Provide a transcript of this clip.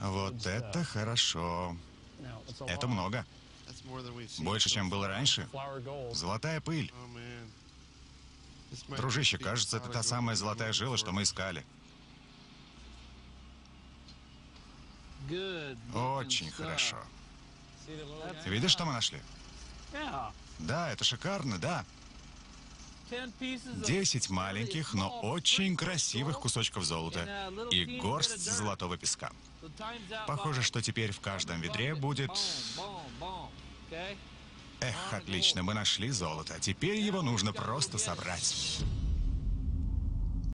Вот это хорошо. Это много. Больше, чем было раньше. Золотая пыль. Дружище, кажется, это та самая золотая жила, что мы искали. Очень хорошо. Видишь, что мы нашли? Да, это шикарно, да. 10 маленьких, но очень красивых кусочков золота и горсть золотого песка. Похоже, что теперь в каждом ведре будет... Эх, отлично, мы нашли золото. Теперь его нужно просто собрать.